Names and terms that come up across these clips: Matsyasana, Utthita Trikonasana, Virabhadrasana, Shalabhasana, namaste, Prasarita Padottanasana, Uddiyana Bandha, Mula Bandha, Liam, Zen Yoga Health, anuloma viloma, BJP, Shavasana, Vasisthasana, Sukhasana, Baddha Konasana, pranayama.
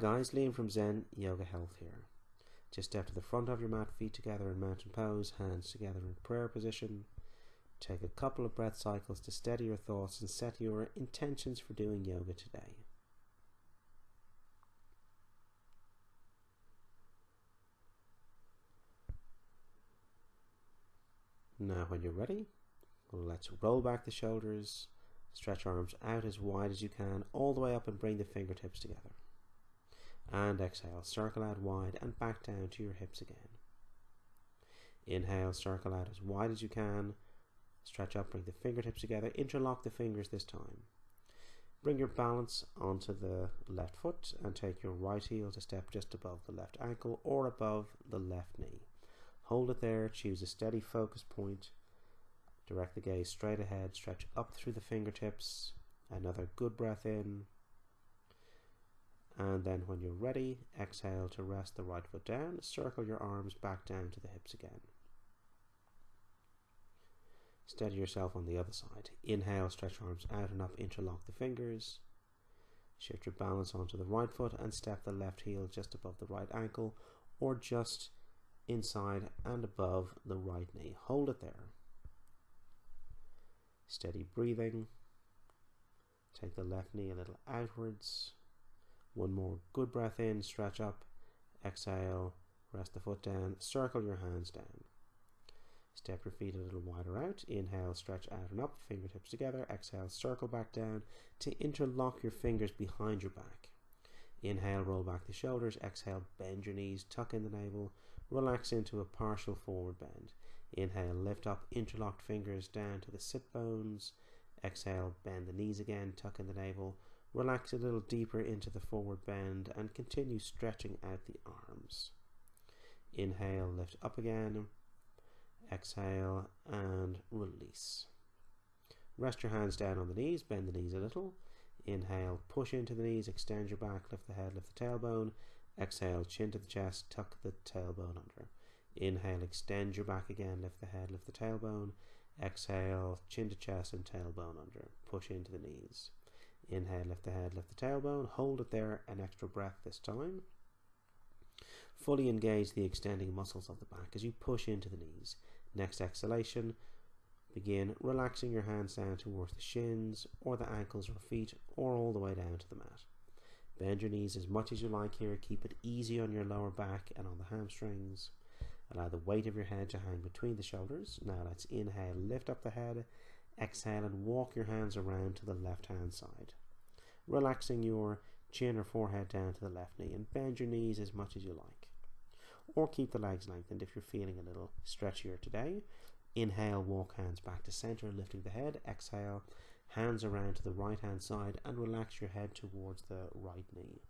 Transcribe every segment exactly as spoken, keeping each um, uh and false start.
guys, Liam from Zen Yoga Health here. Just step to the front of your mat, feet together in mountain pose, hands together in prayer position. Take a couple of breath cycles to steady your thoughts and set your intentions for doing yoga today. Now when you're ready, let's roll back the shoulders, stretch arms out as wide as you can, all the way up, and bring the fingertips together. And exhale, circle out wide and back down to your hips again. Inhale, circle out as wide as you can, stretch up, bring the fingertips together, interlock the fingers this time. Bring your balance onto the left foot and take your right heel to step just above the left ankle or above the left knee. Hold it there, choose a steady focus point, direct the gaze straight ahead, stretch up through the fingertips, another good breath in. And then when you're ready, exhale to rest the right foot down, circle your arms back down to the hips again. Steady yourself on the other side. Inhale, stretch arms out and up, interlock the fingers. Shift your balance onto the right foot and step the left heel just above the right ankle or just inside and above the right knee. Hold it there. Steady breathing. Take the left knee a little outwards. One more good breath in, stretch up, exhale, rest the foot down, circle your hands down. Step your feet a little wider out, inhale, stretch out and up, fingertips together, exhale, circle back down to interlock your fingers behind your back. Inhale, roll back the shoulders, exhale, bend your knees, tuck in the navel, relax into a partial forward bend. Inhale, lift up, interlocked fingers down to the sit bones, exhale, bend the knees again, tuck in the navel, relax a little deeper into the forward bend and continue stretching out the arms. Inhale, lift up again, exhale and release. Rest your hands down on the knees, bend the knees a little. Inhale, push into the knees, extend your back, lift the head, lift the tailbone. Exhale, chin to the chest, tuck the tailbone under. Inhale, extend your back again, lift the head, lift the tailbone. Exhale, chin to chest and tailbone under. Push into the knees. Inhale, lift the head, lift the tailbone, hold it there, an extra breath this time. Fully engage the extending muscles of the back as you push into the knees. Next exhalation, begin relaxing your hands down towards the shins or the ankles or feet or all the way down to the mat. Bend your knees as much as you like here, keep it easy on your lower back and on the hamstrings. Allow the weight of your head to hang between the shoulders. Now let's inhale, lift up the head. Exhale and walk your hands around to the left hand side, relaxing your chin or forehead down to the left knee, and bend your knees as much as you like, or keep the legs lengthened if you're feeling a little stretchier today. Inhale, walk hands back to center, lifting the head. Exhale, hands around to the right hand side and relax your head towards the right knee.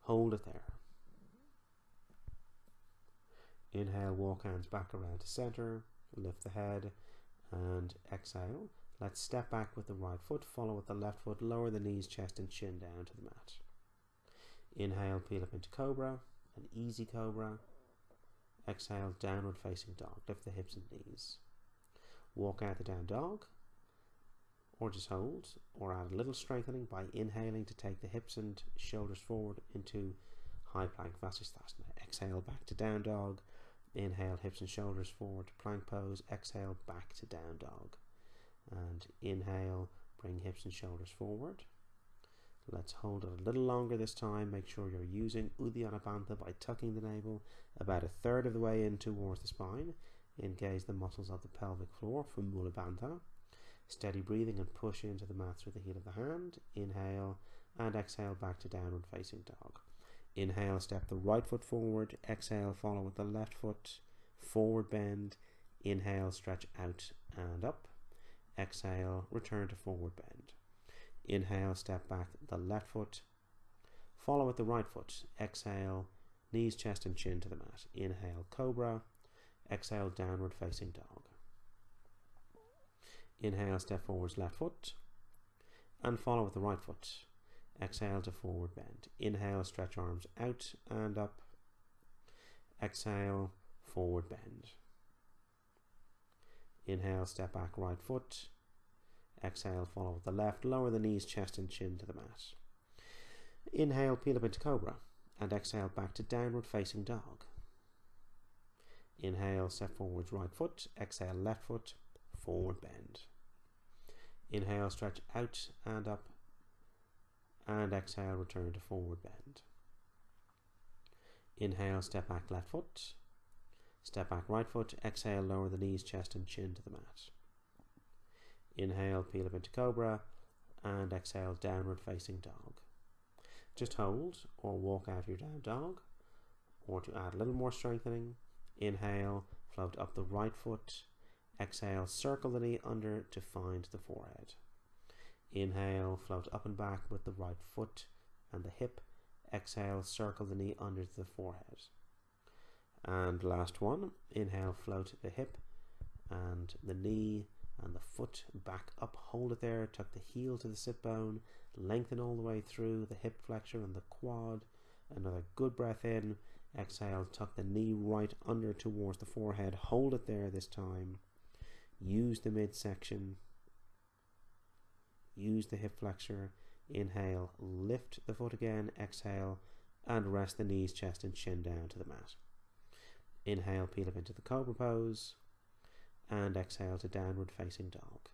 Hold it there. Inhale, walk hands back around to center, lift the head and exhale. Let's step back with the right foot, follow with the left foot, lower the knees, chest and chin down to the mat. Inhale, peel up into cobra, an easy cobra. Exhale, downward facing dog, lift the hips and knees. Walk out the down dog, or just hold, or add a little strengthening by inhaling to take the hips and shoulders forward into high plank Vasisthasana. Exhale, back to down dog. Inhale, hips and shoulders forward to plank pose. Exhale, back to down dog. And inhale, bring hips and shoulders forward. Let's hold it a little longer this time. Make sure you're using Uddiyana Bandha by tucking the navel about a third of the way in towards the spine. Engage the muscles of the pelvic floor for Mula Bandha. Steady breathing and push into the mat through the heel of the hand. Inhale and exhale back to downward facing dog. Inhale, step the right foot forward. Exhale, follow with the left foot. Forward bend. Inhale, stretch out and up. Exhale, return to forward bend. Inhale, step back the left foot. Follow with the right foot. Exhale, knees, chest and chin to the mat. Inhale, cobra. Exhale, downward facing dog. Inhale, step forwards left foot. And follow with the right foot. Exhale to forward bend. Inhale, stretch arms out and up. Exhale, forward bend. Inhale, step back right foot. Exhale, follow with the left. Lower the knees, chest and chin to the mat. Inhale, peel up into cobra, and exhale back to downward facing dog. Inhale, step forwards, right foot. Exhale, left foot, forward bend. Inhale, stretch out and up, and exhale, return to forward bend. Inhale, step back, left foot. Step back, right foot. Exhale, lower the knees, chest and chin to the mat. Inhale, peel up into cobra, and exhale, downward facing dog. Just hold or walk out of your down dog, or to add a little more strengthening, inhale, float up the right foot. Exhale, circle the knee under to find the forehead. Inhale, float up and back with the right foot and the hip. Exhale, circle the knee under to the forehead. And last one, inhale, float the hip and the knee and the foot back up. Hold it there, tuck the heel to the sit bone, lengthen all the way through the hip flexor and the quad. Another good breath in. Exhale, tuck the knee right under towards the forehead. Hold it there this time. Use the midsection. Use the hip flexor. Inhale, lift the foot again. Exhale, and rest the knees, chest and chin down to the mat. Inhale, peel up into the cobra pose, and exhale to downward facing dog.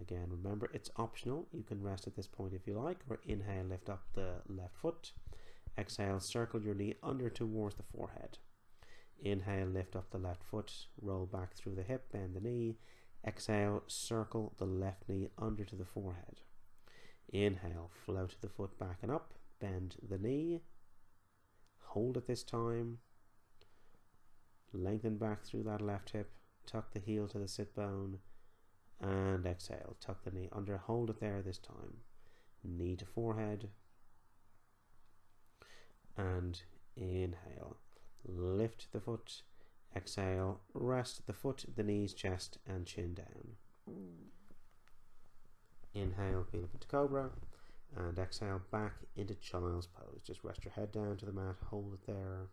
Again, remember, it's optional. You can rest at this point if you like, or inhale, lift up the left foot. Exhale, circle your knee under towards the forehead. Inhale, lift up the left foot, roll back through the hip, bend the knee. Exhale, circle the left knee under to the forehead. Inhale, float the foot back and up, bend the knee. Hold it this time. Lengthen back through that left hip, tuck the heel to the sit bone, and exhale, tuck the knee under, hold it there this time. Knee to forehead, and inhale, lift the foot. Exhale, rest the foot, the knees, chest and chin down. Inhale, peel up into cobra, and exhale back into child's pose. Just rest your head down to the mat, hold it there.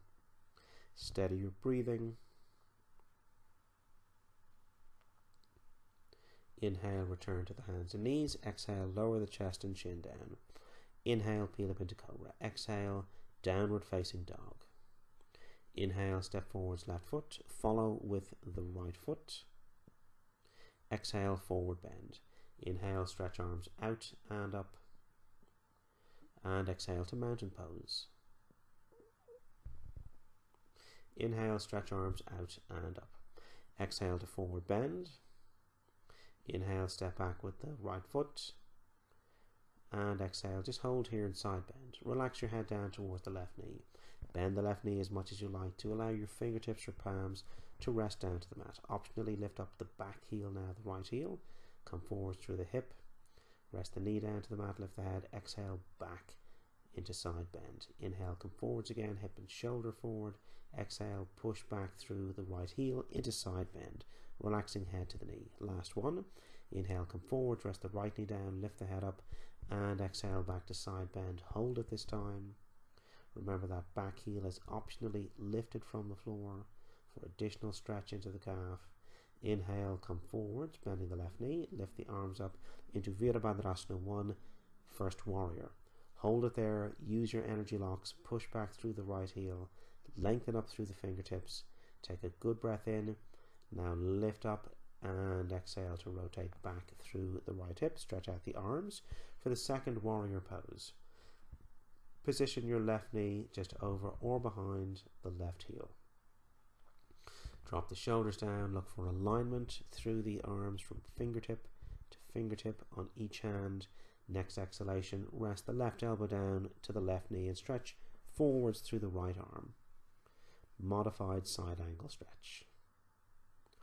Steady your breathing. Inhale, return to the hands and knees. Exhale, lower the chest and chin down. Inhale, peel up into cobra. Exhale, downward facing dog. Inhale, step forwards, left foot. Follow with the right foot. Exhale, forward bend. Inhale, stretch arms out and up. And exhale to mountain pose. Inhale, stretch arms out and up. Exhale to forward bend. Inhale, step back with the right foot. And exhale, just hold here and side bend. Relax your head down towards the left knee. Bend the left knee as much as you like to allow your fingertips or palms to rest down to the mat. Optionally lift up the back heel now, the right heel. Come forwards through the hip. Rest the knee down to the mat, lift the head. Exhale, back into side bend. Inhale, come forwards again, hip and shoulder forward. Exhale, push back through the right heel into side bend. Relaxing head to the knee. Last one. Inhale, come forwards, rest the right knee down, lift the head up. And exhale, back to side bend. Hold it this time. Remember that back heel is optionally lifted from the floor for additional stretch into the calf. Inhale, come forwards, bending the left knee, lift the arms up into Virabhadrasana one, First Warrior. Hold it there, use your energy locks, push back through the right heel, lengthen up through the fingertips, take a good breath in, now lift up and exhale to rotate back through the right hip, stretch out the arms for the second warrior pose. Position your left knee just over or behind the left heel. Drop the shoulders down, look for alignment through the arms from fingertip to fingertip on each hand. Next exhalation, rest the left elbow down to the left knee and stretch forwards through the right arm. Modified side angle stretch.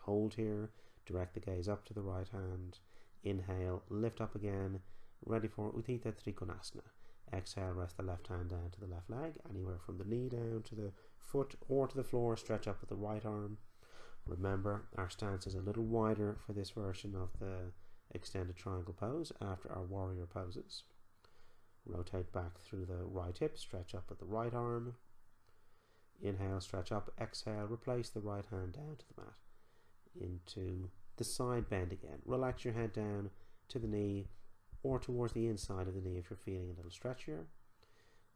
Hold here, direct the gaze up to the right hand. Inhale, lift up again, ready for Utthita Trikonasana. Exhale, rest the left hand down to the left leg, anywhere from the knee down to the foot or to the floor. Stretch up with the right arm. Remember, our stance is a little wider for this version of the extended triangle pose after our warrior poses. Rotate back through the right hip, stretch up with the right arm. Inhale, stretch up, exhale, replace the right hand down to the mat. Into the side bend again. Relax your head down to the knee or towards the inside of the knee if you're feeling a little stretchier.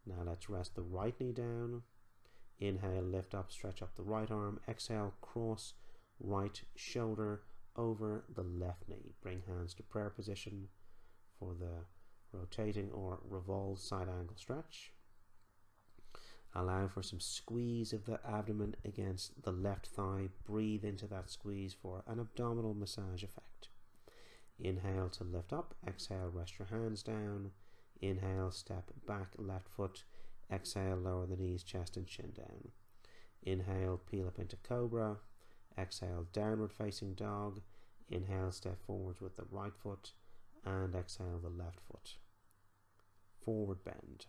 Now let's rest the right knee down. Inhale, lift up, stretch up the right arm. Exhale, cross right shoulder over the left knee. Bring hands to prayer position for the rotating or revolved side angle stretch. Allow for some squeeze of the abdomen against the left thigh. Breathe into that squeeze for an abdominal massage effect. Inhale to lift up. Exhale, rest your hands down. Inhale, step back, left foot. Exhale, lower the knees, chest and shin down. Inhale, peel up into cobra. Exhale, downward facing dog. Inhale, step forwards with the right foot. And exhale, the left foot. Forward bend.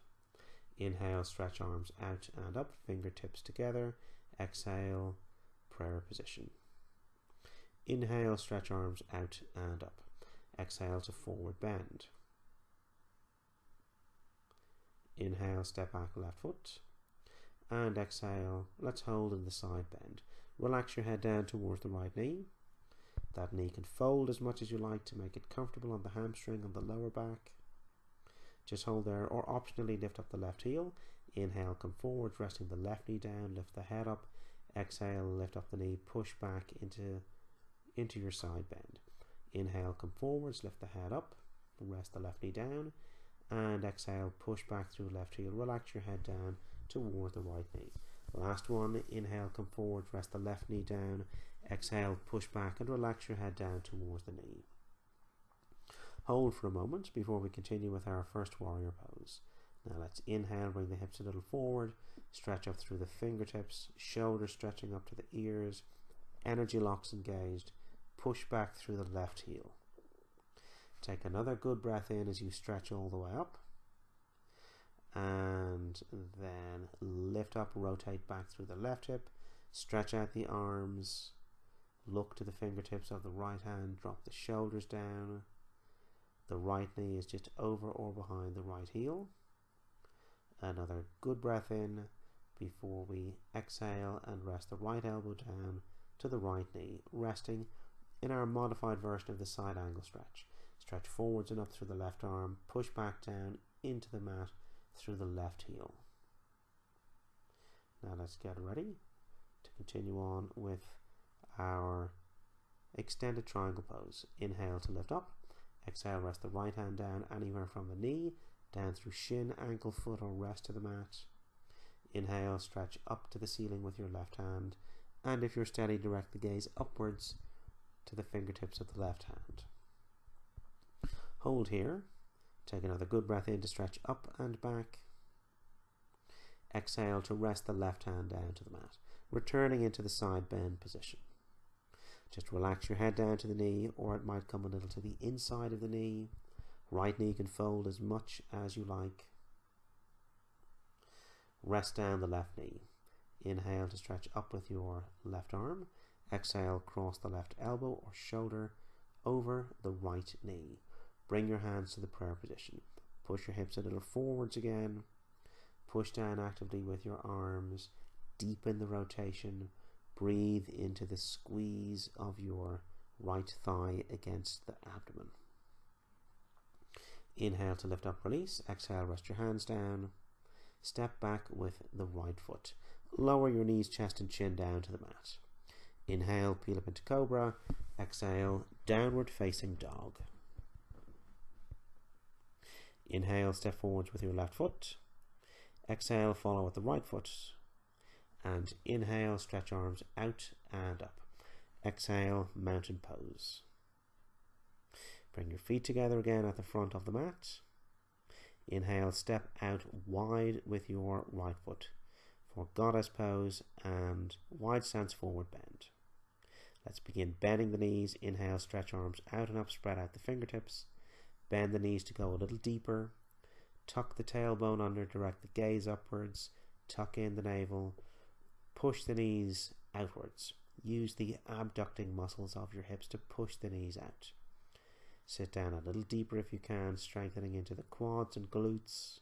Inhale, stretch arms out and up, fingertips together. Exhale, prayer position. Inhale, stretch arms out and up. Exhale to forward bend. Inhale, step back, left foot. And exhale, let's hold in the side bend. Relax your head down towards the right knee. That knee can fold as much as you like to make it comfortable on the hamstring, on the lower back. Just hold there, or optionally lift up the left heel. Inhale, come forwards, resting the left knee down, lift the head up. Exhale, lift up the knee, push back into, into your side bend. Inhale, come forwards, lift the head up, rest the left knee down. And exhale, push back through left heel, relax your head down toward the right knee. Last one, inhale, come forward, rest the left knee down. Exhale, push back and relax your head down towards the knee. Hold for a moment before we continue with our first warrior pose. Now let's inhale, bring the hips a little forward, stretch up through the fingertips, shoulders stretching up to the ears, energy locks engaged, push back through the left heel. Take another good breath in as you stretch all the way up. And then lift up, rotate back through the left hip, stretch out the arms, look to the fingertips of the right hand, drop the shoulders down. The right knee is just over or behind the right heel. Another good breath in before we exhale and rest the right elbow down to the right knee, resting in our modified version of the side angle stretch. Stretch forwards and up through the left arm, push back down into the mat through the left heel. Now let's get ready to continue on with our extended triangle pose. Inhale to lift up. Exhale, rest the right hand down anywhere from the knee, down through shin, ankle, foot or rest of the mat. Inhale, stretch up to the ceiling with your left hand. And if you're steady, direct the gaze upwards to the fingertips of the left hand. Hold here. Take another good breath in to stretch up and back. Exhale to rest the left hand down to the mat, returning into the side bend position. Just relax your head down to the knee, or it might come a little to the inside of the knee. Right knee can fold as much as you like. Rest down the left knee. Inhale to stretch up with your left arm. Exhale, cross the left elbow or shoulder over the right knee. Bring your hands to the prayer position. Push your hips a little forwards again. Push down actively with your arms. Deepen the rotation. Breathe into the squeeze of your right thigh against the abdomen. Inhale to lift up, release. Exhale, rest your hands down. Step back with the right foot. Lower your knees, chest and chin down to the mat. Inhale, peel up into cobra. Exhale, downward facing dog. Inhale, step forwards with your left foot. Exhale, follow with the right foot. And inhale, stretch arms out and up. Exhale, mountain pose. Bring your feet together again at the front of the mat. Inhale, step out wide with your right foot for goddess pose and wide stance forward bend. Let's begin bending the knees. Inhale, stretch arms out and up, spread out the fingertips. Bend the knees to go a little deeper. Tuck the tailbone under, direct the gaze upwards. Tuck in the navel. Push the knees outwards. Use the abducting muscles of your hips to push the knees out. Sit down a little deeper if you can, strengthening into the quads and glutes.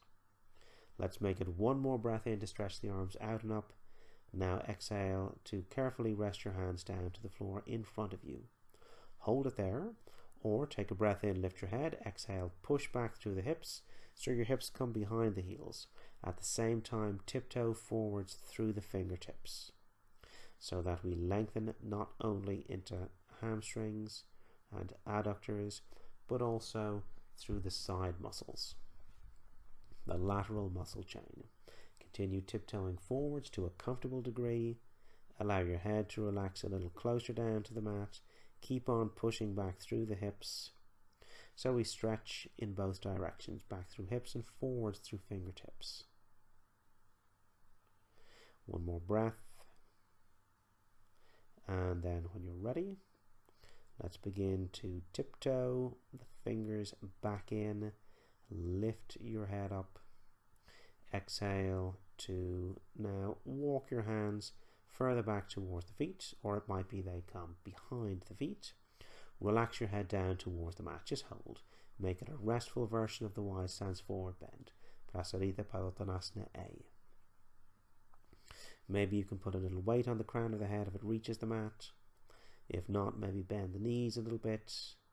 Let's make it one more breath in to stretch the arms out and up. Now exhale to carefully rest your hands down to the floor in front of you. Hold it there. Or take a breath in, lift your head, exhale, push back through the hips, so your hips come behind the heels. At the same time, tiptoe forwards through the fingertips, so that we lengthen not only into hamstrings and adductors, but also through the side muscles, the lateral muscle chain. Continue tiptoeing forwards to a comfortable degree. Allow your head to relax a little closer down to the mat. Keep on pushing back through the hips. So we stretch in both directions, back through hips and forwards through fingertips. One more breath. And then when you're ready, let's begin to tiptoe the fingers back in. Lift your head up. Exhale to now walk your hands further back towards the feet, or it might be they come behind the feet. Relax your head down towards the mat. Just hold. Make it a restful version of the wide stance forward bend. Prasarita Padottanasana A. Maybe you can put a little weight on the crown of the head if it reaches the mat. If not, maybe bend the knees a little bit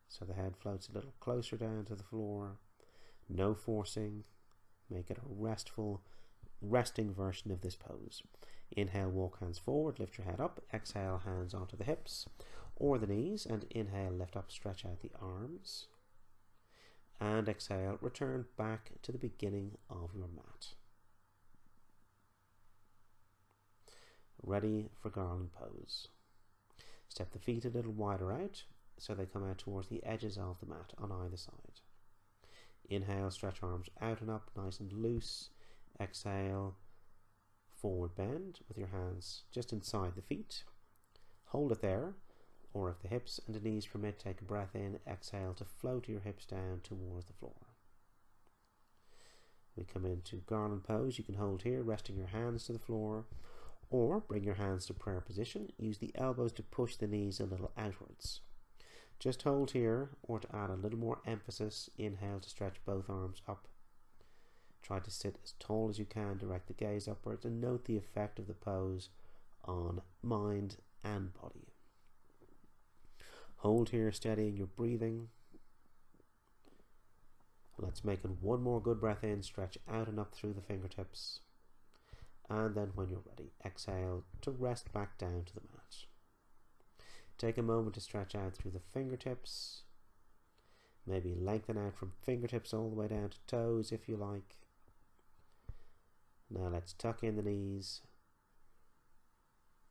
so the head floats a little closer down to the floor. No forcing. Make it a restful, resting version of this pose. Inhale, walk hands forward, lift your head up. Exhale, hands onto the hips or the knees, and inhale, lift up, stretch out the arms. And exhale, return back to the beginning of your mat. Ready for garland pose. Step the feet a little wider out so they come out towards the edges of the mat on either side. Inhale, stretch arms out and up, nice and loose. Exhale, forward bend with your hands just inside the feet. Hold it there, or if the hips and the knees permit, take a breath in. Exhale to float your hips down towards the floor. We come into garland pose. You can hold here, resting your hands to the floor, or bring your hands to prayer position. Use the elbows to push the knees a little outwards. Just hold here, or to add a little more emphasis, inhale to stretch both arms up. Try to sit as tall as you can, direct the gaze upwards, and note the effect of the pose on mind and body. Hold here, steadying your breathing. Let's make it one more good breath in, stretch out and up through the fingertips. And then when you're ready, exhale to rest back down to the mat. Take a moment to stretch out through the fingertips. Maybe lengthen out from fingertips all the way down to toes if you like. Now let's tuck in the knees.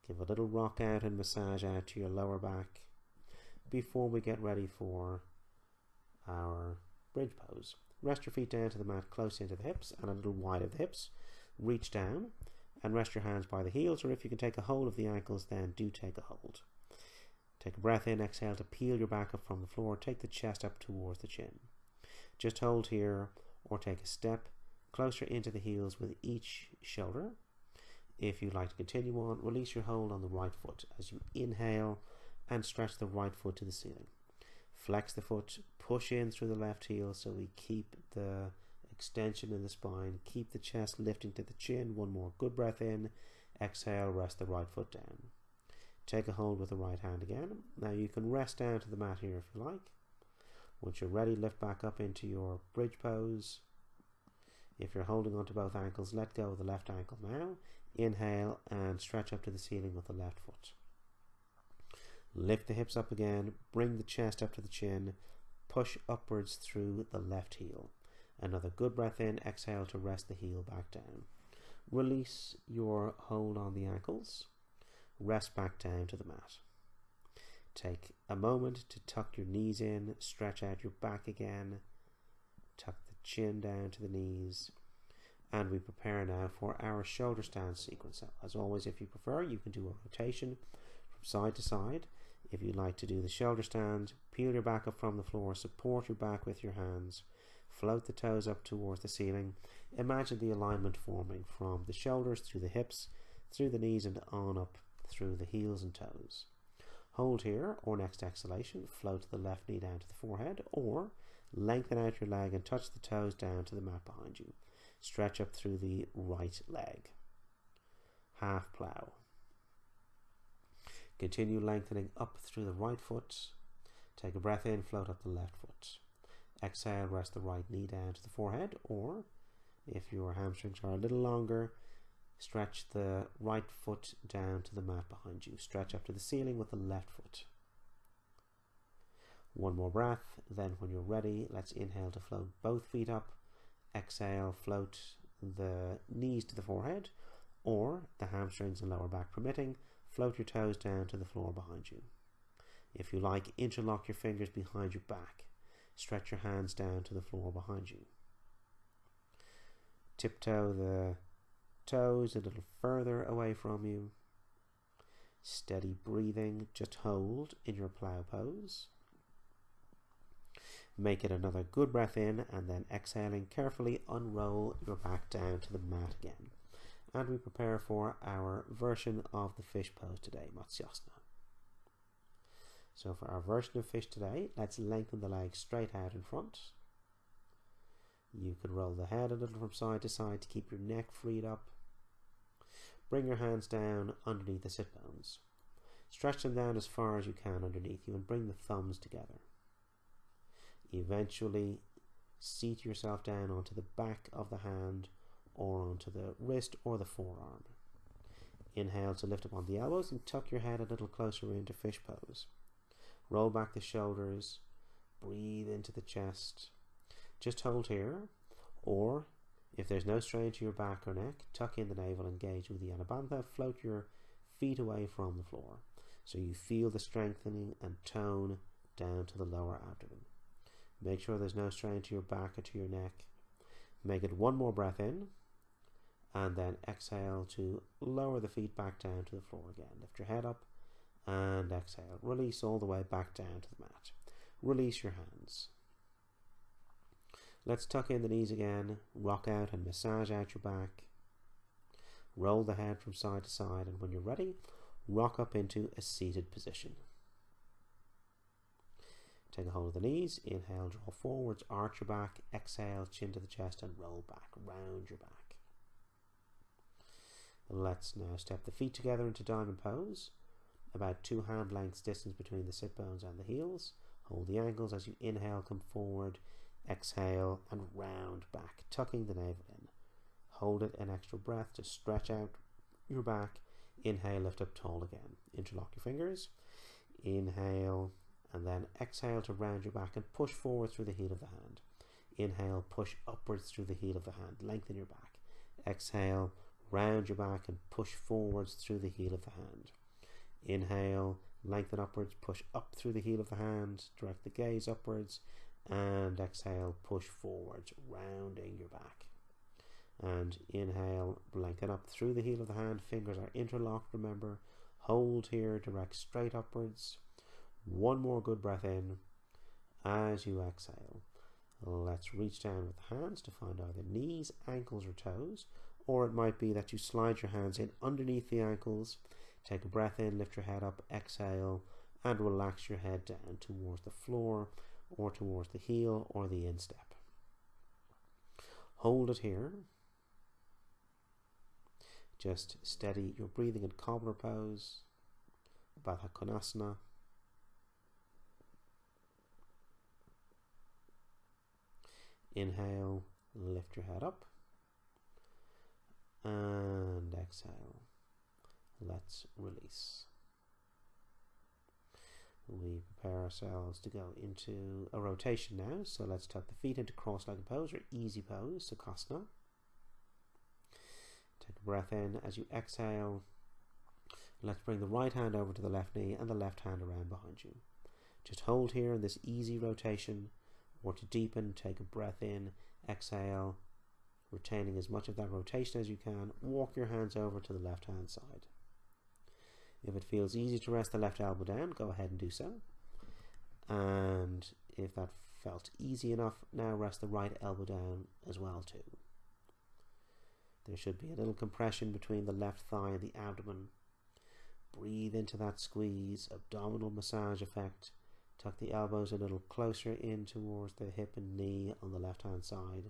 Give a little rock out and massage out to your lower back before we get ready for our bridge pose. Rest your feet down to the mat, close into the hips and a little wide of the hips. Reach down and rest your hands by the heels, or if you can take a hold of the ankles, then do take a hold. Take a breath in, exhale to peel your back up from the floor. Take the chest up towards the chin. Just hold here, or take a step closer into the heels with each shoulder. If you'd like to continue on, release your hold on the right foot as you inhale and stretch the right foot to the ceiling. Flex the foot, push in through the left heel so we keep the extension in the spine. Keep the chest lifting to the chin. One more good breath in. Exhale, rest the right foot down. Take a hold with the right hand again. Now you can rest down to the mat here if you like. Once you're ready, lift back up into your bridge pose. If you're holding onto both ankles, let go of the left ankle now. Inhale and stretch up to the ceiling with the left foot. Lift the hips up again. Bring the chest up to the chin. Push upwards through the left heel. Another good breath in. Exhale to rest the heel back down. Release your hold on the ankles. Rest back down to the mat. Take a moment to tuck your knees in. Stretch out your back again. Tuck the chin down to the knees. And we prepare now for our shoulder stance sequence. As always, if you prefer, you can do a rotation from side to side. If you'd like to do the shoulder stand, peel your back up from the floor. Support your back with your hands. Float the toes up towards the ceiling. Imagine the alignment forming from the shoulders through the hips, through the knees and on up through the heels and toes. Hold here, or next exhalation, float the left knee down to the forehead, or lengthen out your leg and touch the toes down to the mat behind you. Stretch up through the right leg. Half plow. Continue lengthening up through the right foot. Take a breath in, float up the left foot. Exhale, rest the right knee down to the forehead, or if your hamstrings are a little longer, stretch the right foot down to the mat behind you. Stretch up to the ceiling with the left foot. One more breath, then when you're ready, let's inhale to float both feet up. Exhale, float the knees to the forehead, or the hamstrings and lower back permitting, float your toes down to the floor behind you. If you like, interlock your fingers behind your back. Stretch your hands down to the floor behind you. Tiptoe the toes a little further away from you. Steady breathing, just hold in your plow pose. Make it another good breath in, and then exhaling, carefully unroll your back down to the mat again. And we prepare for our version of the fish pose today, Matsyasana. So for our version of fish today, let's lengthen the legs straight out in front. You could roll the head a little from side to side to keep your neck freed up. Bring your hands down underneath the sit bones. Stretch them down as far as you can underneath you and bring the thumbs together. Eventually, seat yourself down onto the back of the hand or onto the wrist or the forearm. Inhale to lift up on the elbows and tuck your head a little closer into fish pose. Roll back the shoulders, breathe into the chest. Just hold here, or if there's no strain to your back or neck, tuck in the navel, engage with the Anabantha, float your feet away from the floor so you feel the strengthening and tone down to the lower abdomen. Make sure there's no strain to your back or to your neck. Make it one more breath in, and then exhale to lower the feet back down to the floor again. Lift your head up, and exhale. Release all the way back down to the mat. Release your hands. Let's tuck in the knees again, rock out and massage out your back. Roll the head from side to side, and when you're ready, rock up into a seated position. Take a hold of the knees, inhale, draw forwards, arch your back, exhale, chin to the chest and roll back, round your back. Let's now step the feet together into diamond pose, about two hand lengths distance between the sit bones and the heels. Hold the ankles as you inhale, come forward, exhale and round back, tucking the navel in. Hold it an extra breath to stretch out your back. Inhale, lift up tall again. Interlock your fingers, inhale, and then exhale to round your back and push forward through the heel of the hand. Inhale, push upwards through the heel of the hand, lengthen your back. Exhale, round your back and push forwards through the heel of the hand. Inhale, lengthen upwards, push up through the heel of the hand, direct the gaze upwards, and exhale, push forwards, rounding your back. And inhale, lengthen up through the heel of the hand, fingers are interlocked, remember. Hold here, direct straight upwards. One more good breath in. As you exhale, let's reach down with the hands to find either knees, ankles or toes, or it might be that you slide your hands in underneath the ankles. Take a breath in, lift your head up, exhale and relax your head down towards the floor or towards the heel or the instep. Hold it here. Just steady your breathing in Cobra pose, Baddha Konasana. Inhale, lift your head up, and exhale, let's release. We prepare ourselves to go into a rotation now, so let's tuck the feet into cross-legged pose or easy pose, Sukhasana. Take a breath in. As you exhale, let's bring the right hand over to the left knee and the left hand around behind you. Just hold here in this easy rotation. Or to deepen, take a breath in, exhale, retaining as much of that rotation as you can. Walk your hands over to the left hand side. If it feels easy to rest the left elbow down, go ahead and do so. And if that felt easy enough, now rest the right elbow down as well too. There should be a little compression between the left thigh and the abdomen. Breathe into that squeeze, abdominal massage effect. Tuck the elbows a little closer in towards the hip and knee on the left hand side.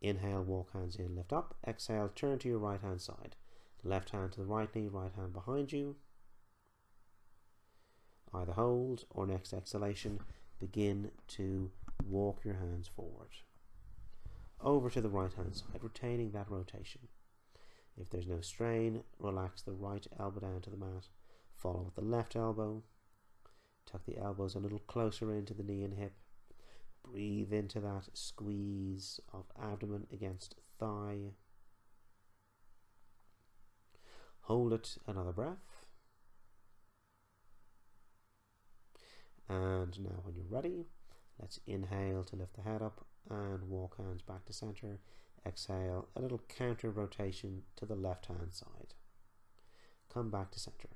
Inhale, walk hands in, lift up. Exhale, turn to your right hand side. Left hand to the right knee, right hand behind you. either hold or next exhalation, begin to walk your hands forward over to the right hand side, retaining that rotation. If there's no strain, relax the right elbow down to the mat, follow with the left elbow, tuck the elbows a little closer into the knee and hip, breathe into that squeeze of abdomen against thigh, hold it another breath, and now when you're ready, let's inhale to lift the head up and walk hands back to center. Exhale, a little counter rotation to the left hand side. Come back to center.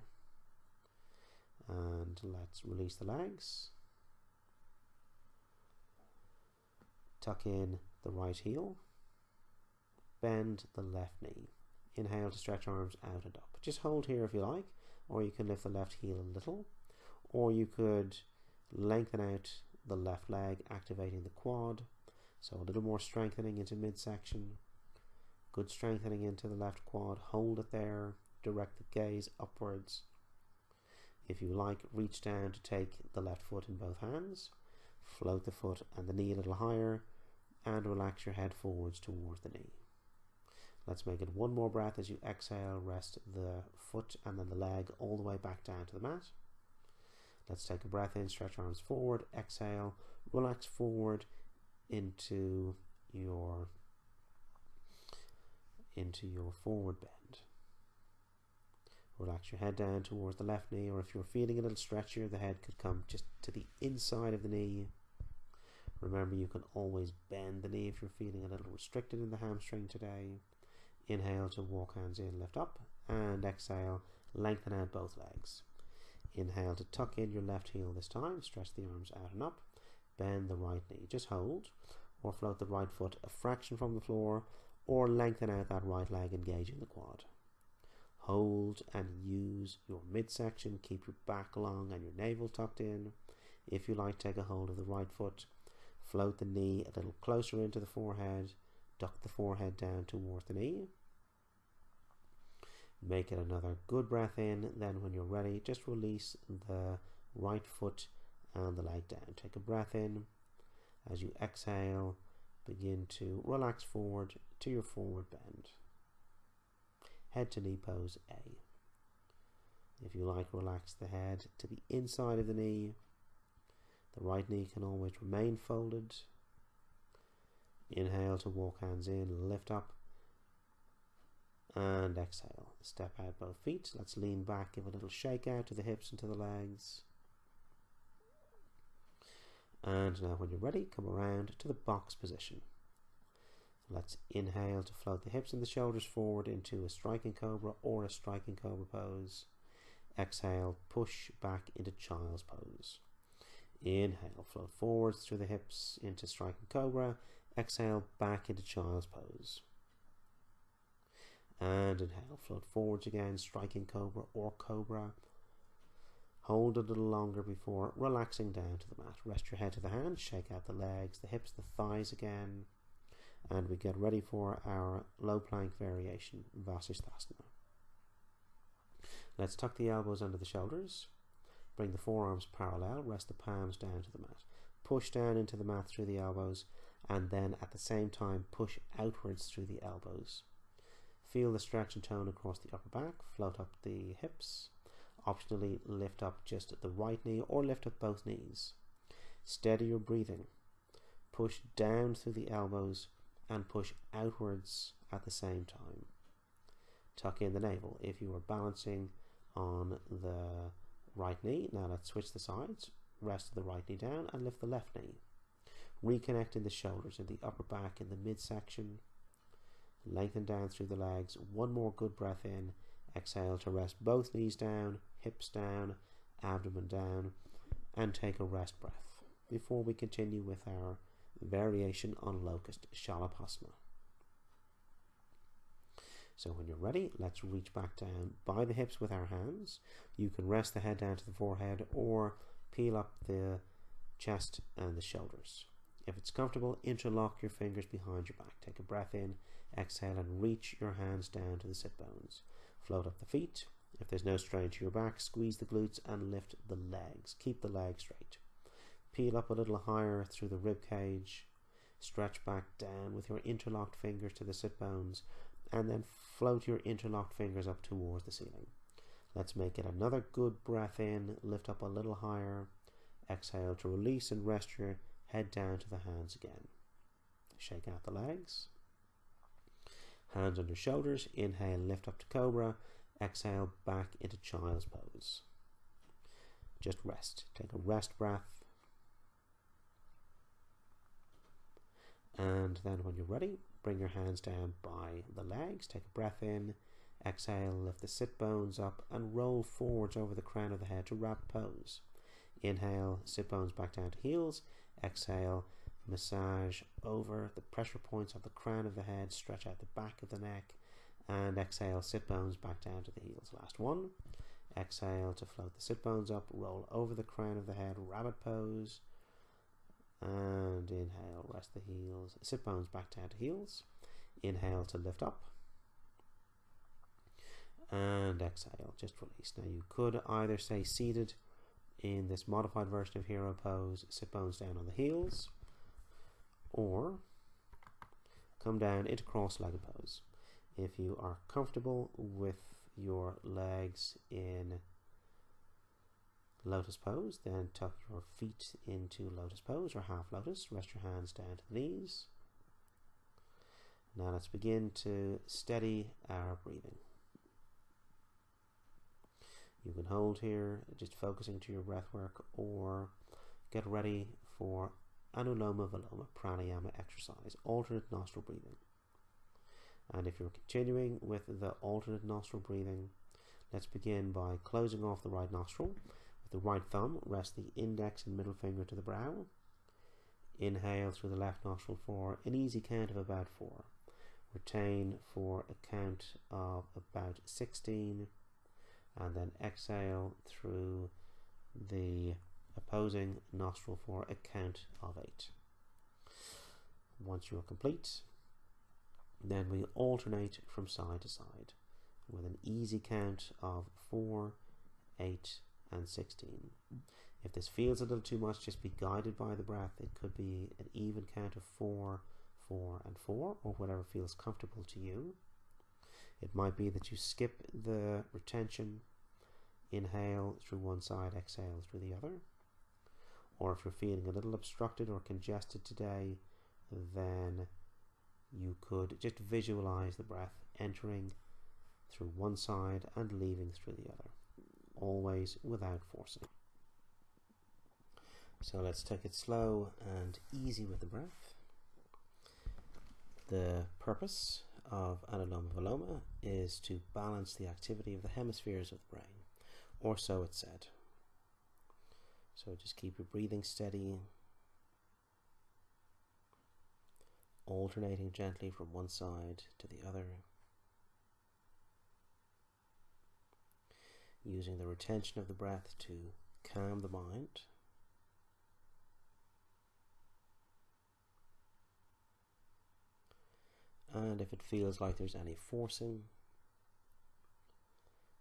And let's release the legs. Tuck in the right heel. Bend the left knee. Inhale to stretch arms out and up. Just hold here if you like, or you can lift the left heel a little, or you could lengthen out the left leg, activating the quad. So a little more strengthening into midsection, good strengthening into the left quad, hold it there, direct the gaze upwards. If you like, reach down to take the left foot in both hands, float the foot and the knee a little higher, and relax your head forwards towards the knee. Let's make it one more breath. As you exhale, rest the foot and then the leg all the way back down to the mat. Let's take a breath in, stretch arms forward, exhale, relax forward, into your into your forward bend. Relax your head down towards the left knee, or if you're feeling a little stretchier, the head could come just to the inside of the knee. Remember, you can always bend the knee if you're feeling a little restricted in the hamstring today. Inhale to walk hands in, lift up, and exhale, lengthen out both legs. Inhale to tuck in your left heel this time, stretch the arms out and up, bend the right knee. Just hold or float the right foot a fraction from the floor, or lengthen out that right leg, engaging the quad. Hold and use your midsection. Keep your back long and your navel tucked in. If you like, take a hold of the right foot, float the knee a little closer into the forehead, duck the forehead down towards the knee. Make it another good breath in. Then when you're ready, just release the right foot and the leg down. Take a breath in. As you exhale, begin to relax forward to your forward bend. Head to knee pose A. If you like, relax the head to the inside of the knee. The right knee can always remain folded. Inhale to walk hands in, lift up, and exhale. Step out both feet. Let's lean back, give a little shake out to the hips and to the legs. And now when you're ready, come around to the box position. Let's inhale to float the hips and the shoulders forward into a striking cobra or a striking cobra pose. Exhale, push back into child's pose. Inhale, float forwards through the hips into striking cobra. Exhale, back into child's pose. And inhale, float forwards again, striking cobra or cobra. Hold a little longer before relaxing down to the mat. Rest your head to the hands, shake out the legs, the hips, the thighs again. And we get ready for our low plank variation, Vasisthasana. Let's tuck the elbows under the shoulders. Bring the forearms parallel, rest the palms down to the mat. Push down into the mat through the elbows, and then at the same time push outwards through the elbows. Feel the stretch and tone across the upper back, float up the hips. Optionally, lift up just the right knee or lift up both knees. Steady your breathing. Push down through the elbows and push outwards at the same time. Tuck in the navel if you are balancing on the right knee. Now let's switch the sides. Rest the right knee down and lift the left knee. Reconnecting the shoulders in the upper back, in the midsection. Lengthen down through the legs. One more good breath in. Exhale to rest both knees down, hips down, abdomen down, and take a rest breath before we continue with our variation on locust, Shalabhasana. So when you're ready, let's reach back down by the hips with our hands. You can rest the head down to the forehead or peel up the chest and the shoulders. If it's comfortable, interlock your fingers behind your back. Take a breath in, exhale, and reach your hands down to the sit bones. Float up the feet, If there's no strain to your back, squeeze the glutes and lift the legs. Keep the legs straight. Peel up a little higher through the rib cage. Stretch back down with your interlocked fingers to the sit bones, and then float your interlocked fingers up towards the ceiling. Let's make it another good breath in, lift up a little higher, exhale to release and rest your head down to the hands again. Shake out the legs. Hands on your shoulders, inhale, lift up to cobra, exhale back into child's pose. Just rest, take a rest breath. And then when you're ready, bring your hands down by the legs, take a breath in, exhale, lift the sit bones up and roll forwards over the crown of the head to rat pose. Inhale, sit bones back down to heels, exhale, massage over the pressure points of the crown of the head, stretch out the back of the neck, and exhale, sit bones back down to the heels. Last one, exhale to float the sit bones up, roll over the crown of the head, rabbit pose, and inhale, rest the heels, sit bones back down to heels, inhale to lift up, and exhale, just release. Now you could either stay seated in this modified version of hero pose, sit bones down on the heels, or come down into cross-legged pose. If you are comfortable with your legs in lotus pose, then tuck your feet into lotus pose or half lotus. Rest your hands down to the knees. Now let's begin to steady our breathing. You can hold here, just focusing to your breath work, or get ready for anuloma viloma pranayama exercise, alternate nostril breathing. And if you're continuing with the alternate nostril breathing, let's begin by closing off the right nostril. With the right thumb, rest the index and middle finger to the brow. Inhale through the left nostril for an easy count of about four. Retain for a count of about sixteen. And then exhale through the opposing nostril for a count of eight. Once you're complete, then we alternate from side to side with an easy count of four, eight and sixteen. If this feels a little too much, just be guided by the breath. It could be an even count of four, four and four, or whatever feels comfortable to you. It might be that you skip the retention, inhale through one side, exhale through the other. Or if you're feeling a little obstructed or congested today, then you could just visualize the breath entering through one side and leaving through the other, always without forcing. So let's take it slow and easy with the breath. The purpose of anuloma viloma is to balance the activity of the hemispheres of the brain, or so it's said. So just keep your breathing steady, alternating gently from one side to the other, using the retention of the breath to calm the mind, and if it feels like there's any forcing,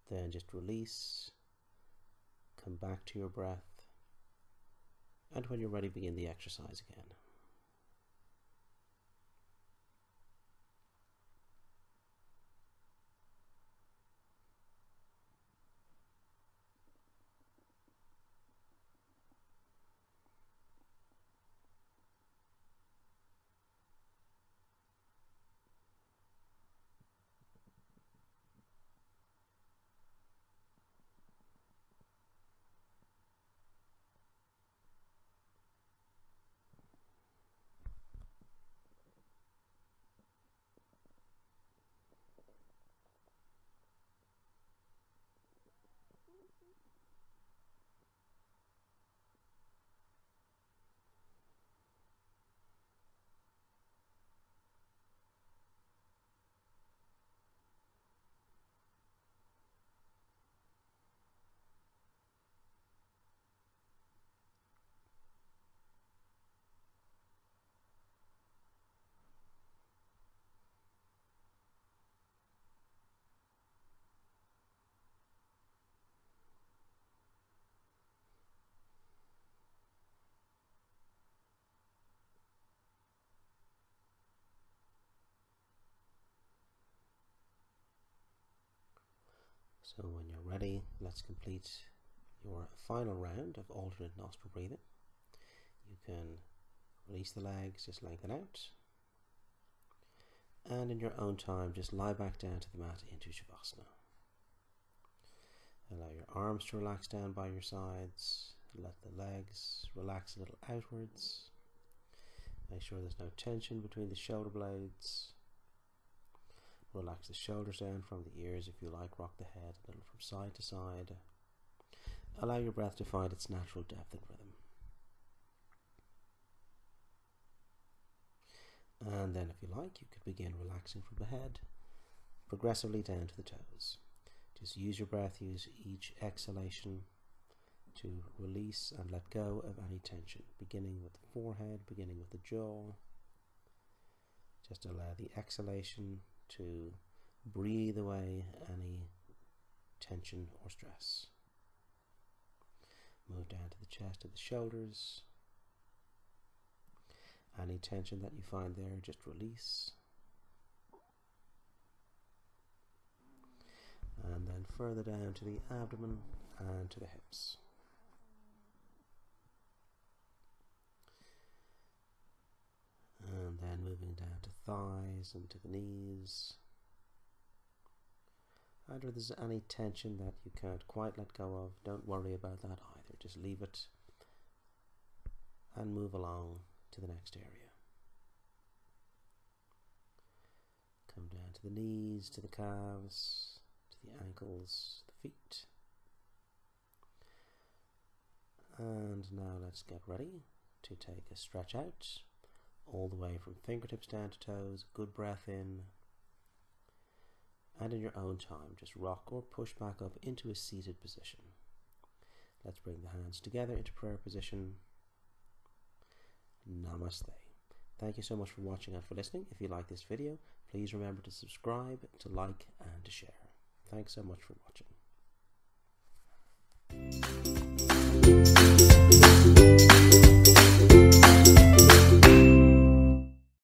then just release, come back to your breath, and when you're ready, begin the exercise again. So when you're ready, let's complete your final round of alternate nostril breathing. You can release the legs, just lengthen out, and in your own time just lie back down to the mat into Shavasana. Allow your arms to relax down by your sides, let the legs relax a little outwards. Make sure there's no tension between the shoulder blades. Relax the shoulders down from the ears if you like, rock the head a little from side to side. Allow your breath to find its natural depth and rhythm. And then if you like, you could begin relaxing from the head, progressively down to the toes. Just use your breath, use each exhalation to release and let go of any tension, beginning with the forehead, beginning with the jaw. Just allow the exhalation to breathe away any tension or stress. Move down to the chest and the shoulders. Any tension that you find there, just release. And then further down to the abdomen and to the hips. And then moving down to thighs and to the knees. And if there's any tension that you can't quite let go of, don't worry about that either. Just leave it and move along to the next area. Come down to the knees, to the calves, to the ankles, the feet. And now let's get ready to take a stretch out all the way from fingertips down to toes. Good breath in, and in your own time just rock or push back up into a seated position. Let's bring the hands together into prayer position. Namaste. Thank you so much for watching and for listening. If you like this video, please remember to subscribe, to like, and to share. Thanks so much for watching.